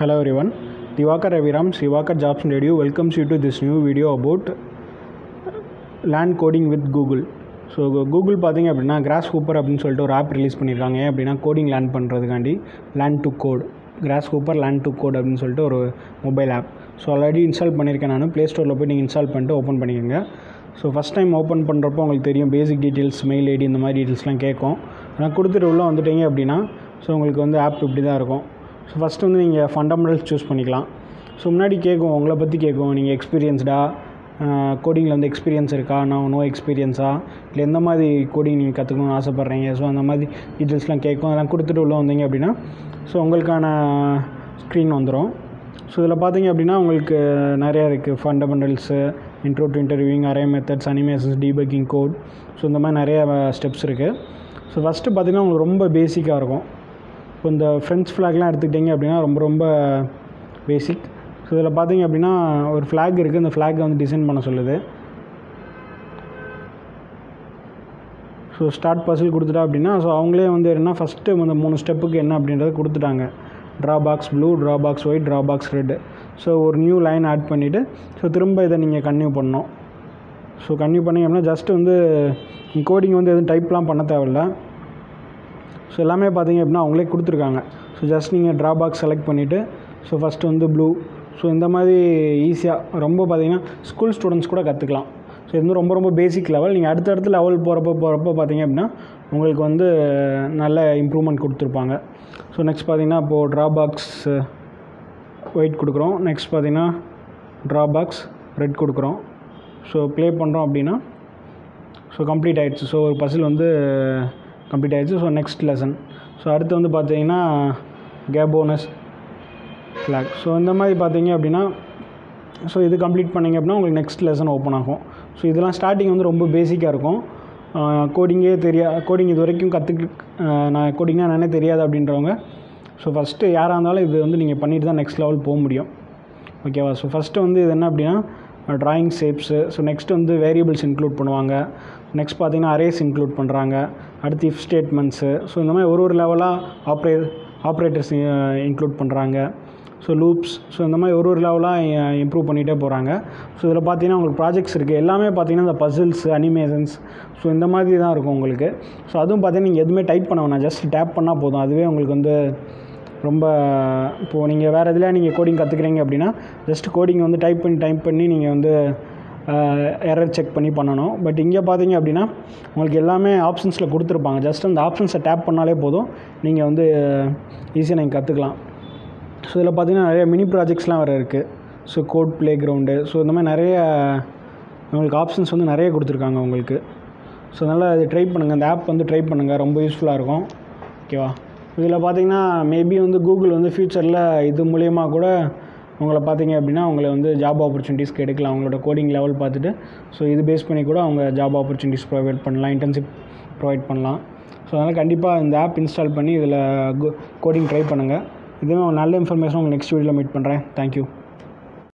Hello everyone, Srivakar Aviram, Srivakar Jobs Radio welcomes you to this new video about land coding with Google. So Google பார்த்தீங்க அப்படின்னா Grasshopper அப்படின்னு சொல்லிட்டு ஒரு app release பண்ணியிருக்காங்க. ஏன் அப்படின்னா கோடிங் லேர்ன் பண்ணுறதுக்காண்டி Grasshopper land to code அப்படின்னு சொல்லிட்டு ஒரு mobile app. So already install பண்ணியிருக்கேன் நான். ப்ளே ஸ்டோரில் போய் நீங்கள் இன்ஸ்டால் பண்ணிட்டு ஓப்பன் பண்ணிக்கோங்க. ஸோ ஃபஸ்ட் டைம் ஓப்பன் பண்ணுறப்போ உங்களுக்கு தெரியும் பேசிக் டீட்டெயில்ஸ், மெயில் ஐடி, இந்த மாதிரி டீட்டெயில்ஸ்லாம் கேட்கும். ஆனால் கொடுத்துட்டு உள்ளே வந்துட்டீங்க அப்படின்னா ஸோ உங்களுக்கு வந்து ஆப் இப்படி தான் இருக்கும். ஸோ ஃபஸ்ட்டு வந்து நீங்கள் ஃபண்டமெண்டல்ஸ் சூஸ் பண்ணிக்கலாம். ஸோ முன்னாடி கேட்கும், உங்களை பற்றி கேட்கும், நீங்கள் எக்ஸ்பீரியன்ஸ்டா, கோடிங்கில் வந்து எக்ஸ்பீரியன்ஸ் இருக்கா, நான் நோ எக்ஸ்பீரியன்ஸா, இல்லை எந்த மாதிரி கோடிங் நீங்கள் கற்றுக்கணும்னு ஆசைப்பட்றீங்க, ஸோ அந்த மாதிரி டீட்டெயில்ஸ்லாம் கேட்கும். அதெல்லாம் கொடுத்துட்டு உள்ளே வந்தீங்க அப்படின்னா ஸோ உங்களுக்கான ஸ்க்ரீன் வந்துடும். ஸோ இதில் பார்த்தீங்க அப்படின்னா உங்களுக்கு நிறையா இருக்குது. Fundamentals, intro to interviewing, array methods, animations, debugging code, so இந்த மாதிரி நிறையா ஸ்டெப்ஸ் இருக்குது. ஸோ ஃபஸ்ட்டு பார்த்திங்கன்னா உங்களுக்கு ரொம்ப பேசிக்காக இருக்கும். இப்போ இந்த ஃப்ரெண்ட்ஸ் ஃப்ளாக்லாம் எடுத்துக்கிட்டிங்க அப்படின்னா ரொம்ப பேசிக். ஸோ இதில் பார்த்திங்க அப்படின்னா ஒரு ஃப்ளாக் இருக்குது. அந்த ஃப்ளாகை வந்து டிசைன் பண்ண சொல்லுது. ஸோ ஸ்டார்ட் பசில் கொடுத்துட்டா அப்படின்னா ஸோ அவங்களே வந்து என்னென்னா ஃபஸ்ட்டு அந்த 3 ஸ்டெப்புக்கு என்ன அப்படின்றத கொடுத்துட்டாங்க. Draw box blue, draw box white, draw box red. So ஒரு நியூ லைன் ஆட் பண்ணிவிட்டு ஸோ திரும்ப இதை நீங்கள் கன்டினியூ பண்ணணும். ஸோ கன்டினியூ பண்ணிங்க அப்படின்னா ஜஸ்ட்டு வந்து கோடிங் வந்து எதுவும் டைப்லாம் பண்ண தேவையில்லை. ஸோ எல்லாமே பார்த்திங்க அப்படின்னா அவங்களே கொடுத்துருக்காங்க. ஸோ ஜஸ்ட் நீங்கள் ட்ரா பாக்ஸ் செலக்ட் பண்ணிவிட்டு ஸோ ஃபஸ்ட்டு வந்து ப்ளூ. ஸோ இந்த மாதிரி ஈஸியாக ரொம்ப பார்த்திங்கன்னா ஸ்கூல் ஸ்டூடெண்ட்ஸ் கூட கற்றுக்கலாம். ஸோ இது வந்து ரொம்ப பேசிக் லெவல். நீங்கள் அடுத்தடுத்த லெவல் போகிறப்போ பார்த்திங்க அப்படின்னா உங்களுக்கு வந்து நல்ல இம்ப்ரூவ்மெண்ட் கொடுத்துருப்பாங்க. ஸோ நெக்ஸ்ட் பார்த்திங்கன்னா இப்போது ட்ரா பாக்ஸ் ஒயிட் கொடுக்குறோம். நெக்ஸ்ட் பார்த்திங்கன்னா ட்ரா பாக்ஸ் ரெட் கொடுக்குறோம். ஸோ ப்ளே பண்ணுறோம் அப்படின்னா ஸோ கம்ப்ளீட் ஆகிடுச்சு. ஸோ ஒரு பசில் வந்து கம்ப்ளீட் ஆகிடுச்சு. So next lesson. ஸோ அடுத்து வந்து பார்த்திங்கன்னா கேபோனஸ் ஃப்ளாக். ஸோ இந்த மாதிரி பார்த்திங்க அப்படின்னா ஸோ இது கம்ப்ளீட் பண்ணிங்க அப்படின்னா உங்களுக்கு நெக்ஸ்ட் லெசன் ஓப்பன் ஆகும். ஸோ இதெல்லாம் ஸ்டார்டிங் வந்து ரொம்ப பேசிக்காக இருக்கும். கோடிங் இது வரைக்கும் நான் கோடிங்னா என்னென்ன தெரியாது அப்படின்றவங்க ஸோ ஃபஸ்ட்டு யாராக இருந்தாலும் இது வந்து நீங்கள் பண்ணிட்டு தான் நெக்ஸ்ட் லெவல் போக முடியும். ஓகேவா? ஸோ ஃபஸ்ட்டு வந்து இது என்ன அப்படின்னா ட்ராயிங் ஷேப்ஸு. ஸோ நெக்ஸ்ட் வந்து வேரியபிள்ஸ் இன்க்ளூட் பண்ணுவாங்க. நெக்ஸ்ட் பார்த்திங்கன்னா அரேஸ் இன்க்ளூட் பண்ணுறாங்க. அடுத்து இஃப் ஸ்டேட்மெண்ட்ஸு. ஸோ இந்த மாதிரி ஒரு லெவலாக ஆப்ரேட்டர்ஸ் இன்க்ளூட் பண்ணுறாங்க. So loops. ஸோ இந்த மாதிரி ஒரு லெவலாக இம்ப்ரூவ் பண்ணிகிட்டே போகிறாங்க. ஸோ இதில் பார்த்திங்கன்னா உங்களுக்கு ப்ராஜெக்ட்ஸ் இருக்குது. எல்லாமே பார்த்திங்கன்னா இந்த பசில்ஸ், அனிமேஷன்ஸ், ஸோ இந்த மாதிரி தான் இருக்கும் உங்களுக்கு. ஸோ அதுவும் பார்த்திங்கன்னா நீங்கள் எதுவுமே டைப் பண்ண வேணாம். ஜஸ்ட் டேப் பண்ணால் போதும். அதுவே உங்களுக்கு வந்து ரொம்ப இப்போது நீங்கள் வேறு எதில் நீங்கள் கோடிங் கற்றுக்குறீங்க அப்படின்னா ஜஸ்ட் கோடிங் வந்து டைப் பண்ணி நீங்கள் வந்து எரர் செக் பண்ணி பண்ணணும். பட் இங்கே பார்த்திங்க அப்படின்னா உங்களுக்கு எல்லாமே ஆப்ஷன்ஸில் கொடுத்துருப்பாங்க. ஜஸ்ட் அந்த ஆப்ஷன்ஸை டேப் பண்ணாலே போதும். நீங்கள் வந்து ஈஸியாக நீங்கள் கற்றுக்கலாம். ஸோ இதில் பார்த்திங்கன்னா நிறைய மினி ப்ராஜெக்ட்ஸ்லாம் வேறு இருக்குது. So code playground. So இந்த மாதிரி நிறைய உங்களுக்கு ஆப்ஷன்ஸ் வந்து நிறைய கொடுத்துருக்காங்க உங்களுக்கு. ஸோ அதனால் இது ட்ரை பண்ணுங்கள். அந்த ஆப் வந்து ட்ரை பண்ணுங்கள். ரொம்ப யூஸ்ஃபுல்லாக இருக்கும். ஓகேவா? இதில் பார்த்திங்கன்னா மேபி வந்து கூகுள் வந்து ஃப்யூச்சரில் இது மூலயமா கூட உங்களை பார்த்திங்க அப்படின்னா உங்களை வந்து ஜாப் ஆப்பர்ச்சுனிட்டிஸ்க்கு எடுக்கலாம். அவங்களோட கோடிங் லெவல் பார்த்துட்டு ஸோ இது பேஸ் பண்ணி கூட அவங்க ஜாப் ஆப்பர்ச்சுனிட்டிஸ் ப்ரொவைட் பண்ணலாம், இன்டர்ன்ஷிப் ப்ரொவைட் பண்ணலாம். ஸோ அதனால் கண்டிப்பாக இந்த ஆப் இன்ஸ்டால் பண்ணி இதில் கோடிங் ட்ரை பண்ணுங்கள். இதுவே நல்ல இன்ஃபர்மேஷன் உங்களுக்கு நெக்ஸ்ட் வீடியோவில் மீட் பண்ணுறேன். தேங்க்யூ.